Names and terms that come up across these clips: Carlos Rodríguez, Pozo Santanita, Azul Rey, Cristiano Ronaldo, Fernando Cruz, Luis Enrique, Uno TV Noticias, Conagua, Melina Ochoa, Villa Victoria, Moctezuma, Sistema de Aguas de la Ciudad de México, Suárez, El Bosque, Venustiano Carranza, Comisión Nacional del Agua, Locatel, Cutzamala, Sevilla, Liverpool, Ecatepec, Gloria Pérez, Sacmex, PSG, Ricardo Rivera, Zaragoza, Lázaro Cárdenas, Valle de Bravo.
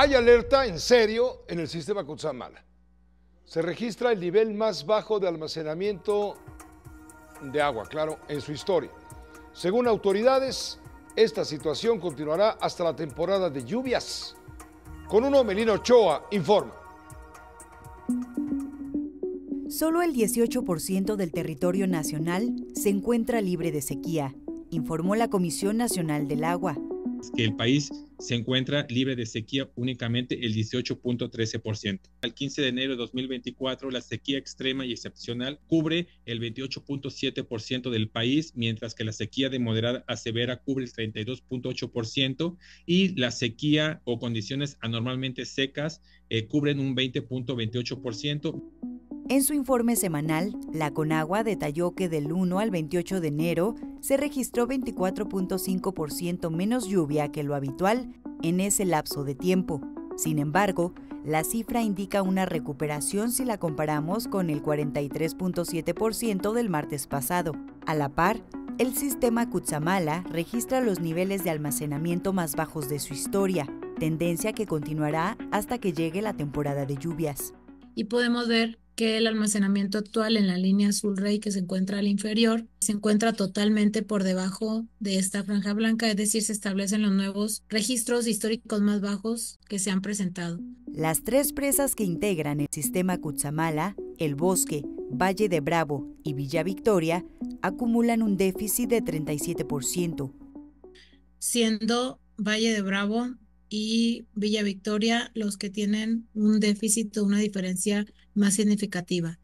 Hay alerta en serio en el sistema Cutzamala. Se registra el nivel más bajo de almacenamiento de agua, claro, en su historia. Según autoridades, esta situación continuará hasta la temporada de lluvias. Con uno, Melina Ochoa informa. Solo el 18% del territorio nacional se encuentra libre de sequía, informó la Comisión Nacional del Agua. Que el país se encuentra libre de sequía únicamente el 18.13%. Al 15 de enero de 2024, la sequía extrema y excepcional cubre el 28.7% del país, mientras que la sequía de moderada a severa cubre el 32.8% y la sequía o condiciones anormalmente secas cubren un 20.28%. En su informe semanal, la Conagua detalló que del 1 al 28 de enero se registró 24.5% menos lluvia que lo habitual en ese lapso de tiempo. Sin embargo, la cifra indica una recuperación si la comparamos con el 43.7% del martes pasado. A la par, el sistema Cutzamala registra los niveles de almacenamiento más bajos de su historia, tendencia que continuará hasta que llegue la temporada de lluvias. Y podemos ver que el almacenamiento actual en la línea Azul Rey, que se encuentra al inferior, se encuentra totalmente por debajo de esta franja blanca, es decir, se establecen los nuevos registros históricos más bajos que se han presentado. Las tres presas que integran el sistema Cutzamala, El Bosque, Valle de Bravo y Villa Victoria, acumulan un déficit de 37%. Siendo Valle de Bravo y Villa Victoria los que tienen un déficit o una diferencia más significativa.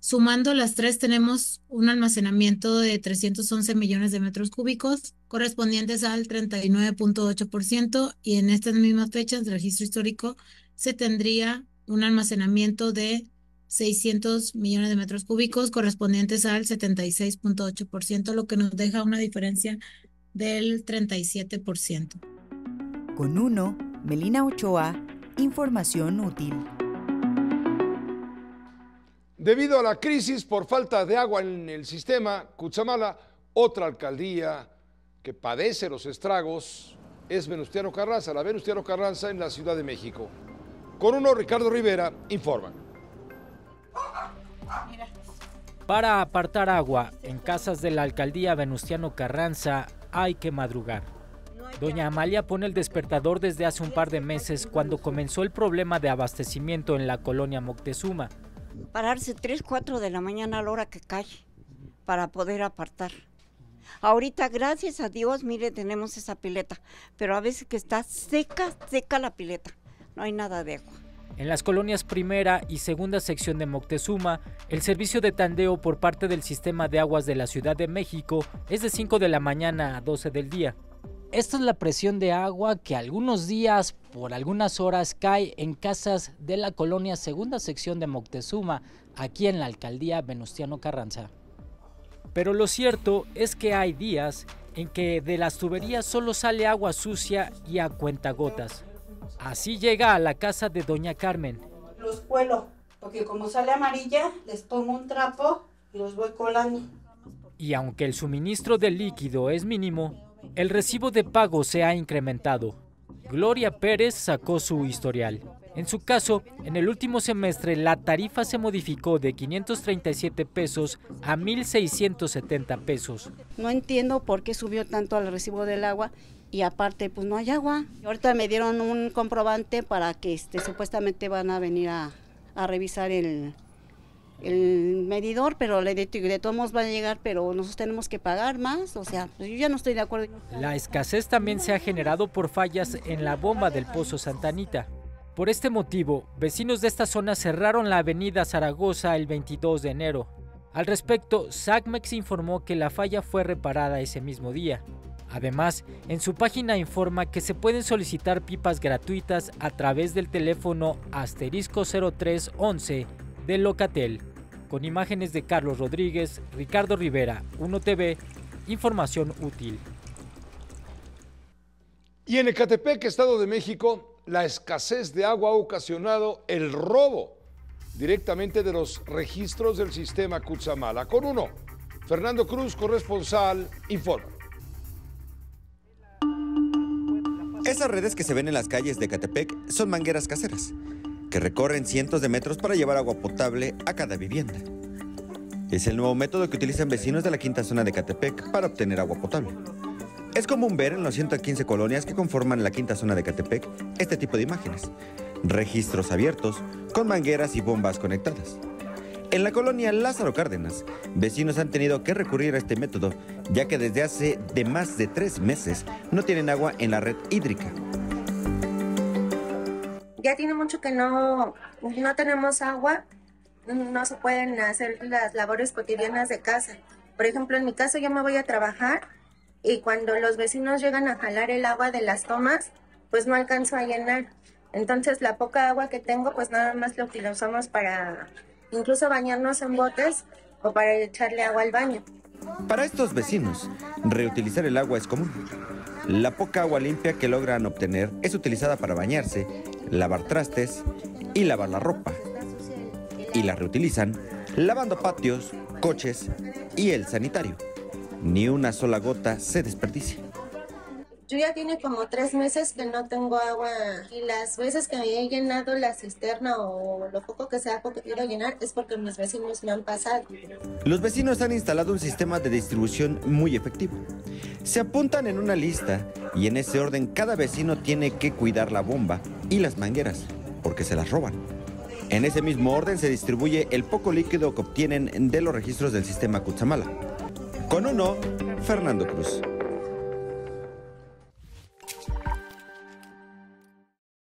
Sumando las tres, tenemos un almacenamiento de 311 millones de metros cúbicos, correspondientes al 39.8%, y en estas mismas fechas del registro histórico se tendría un almacenamiento de 600 millones de metros cúbicos, correspondientes al 76.8%, lo que nos deja una diferencia del 37%. Con uno, Melina Ochoa, información útil. Debido a la crisis por falta de agua en el sistema Cutzamala, otra alcaldía que padece los estragos es Venustiano Carranza, la Venustiano Carranza en la Ciudad de México. Con uno, Ricardo Rivera informa. Para apartar agua en casas de la alcaldía Venustiano Carranza hay que madrugar. Doña Amalia pone el despertador desde hace un par de meses cuando comenzó el problema de abastecimiento en la colonia Moctezuma. Pararse 3, 4 de la mañana a la hora que cae para poder apartar. Ahorita, gracias a Dios, mire, tenemos esa pileta, pero a veces que está seca, seca la pileta, no hay nada de agua. En las colonias primera y segunda sección de Moctezuma, el servicio de tandeo por parte del Sistema de Aguas de la Ciudad de México es de 5 de la mañana a 12 del día. Esta es la presión de agua que algunos días, por algunas horas, cae en casas de la colonia segunda sección de Moctezuma, aquí en la alcaldía Venustiano Carranza. Pero lo cierto es que hay días en que de las tuberías solo sale agua sucia y a cuentagotas. Así llega a la casa de doña Carmen. Los cuelo, porque como sale amarilla, les pongo un trapo y los voy colando. Y aunque el suministro de líquido es mínimo, el recibo de pago se ha incrementado. Gloria Pérez sacó su historial. En su caso, en el último semestre la tarifa se modificó de 537 pesos a 1,670 pesos. No entiendo por qué subió tanto el recibo del agua y aparte pues no hay agua. Ahorita me dieron un comprobante para que supuestamente van a venir a revisar el medidor, pero de todos modos van a llegar, pero nosotros tenemos que pagar más, o sea, pues yo ya no estoy de acuerdo. La escasez también se ha generado por fallas en la bomba del Pozo Santanita. Por este motivo, vecinos de esta zona cerraron la avenida Zaragoza el 22 de enero. Al respecto, Sacmex informó que la falla fue reparada ese mismo día. Además, en su página informa que se pueden solicitar pipas gratuitas a través del teléfono *0311 de Locatel. Con imágenes de Carlos Rodríguez, Ricardo Rivera, UnoTV, información útil. Y en Ecatepec, Estado de México, la escasez de agua ha ocasionado el robo directamente de los registros del sistema Cutzamala. Con uno, Fernando Cruz, corresponsal, informa. Esas redes que se ven en las calles de Ecatepec son mangueras caseras, que recorren cientos de metros para llevar agua potable a cada vivienda. Es el nuevo método que utilizan vecinos de la quinta zona de Ecatepec para obtener agua potable. Es común ver en las 115 colonias que conforman la quinta zona de Ecatepec este tipo de imágenes. Registros abiertos, con mangueras y bombas conectadas. En la colonia Lázaro Cárdenas, vecinos han tenido que recurrir a este método, ya que desde hace más de 3 meses no tienen agua en la red hídrica. Ya tiene mucho que no tenemos agua, no se pueden hacer las labores cotidianas de casa. Por ejemplo, en mi caso yo me voy a trabajar y cuando los vecinos llegan a jalar el agua de las tomas, pues no alcanzo a llenar. Entonces la poca agua que tengo, pues nada más lo utilizamos para incluso bañarnos en botes o para echarle agua al baño. Para estos vecinos, reutilizar el agua es común. La poca agua limpia que logran obtener es utilizada para bañarse, lavar trastes y lavar la ropa. Y la reutilizan lavando patios, coches y el sanitario. Ni una sola gota se desperdicia. Yo ya tiene como 3 meses que no tengo agua y las veces que he llenado la cisterna o lo poco que sea porque quiero llenar es porque mis vecinos me han pasado. Los vecinos han instalado un sistema de distribución muy efectivo. Se apuntan en una lista y en ese orden cada vecino tiene que cuidar la bomba y las mangueras porque se las roban. En ese mismo orden se distribuye el poco líquido que obtienen de los registros del sistema Cutzamala. Con uno, Fernando Cruz.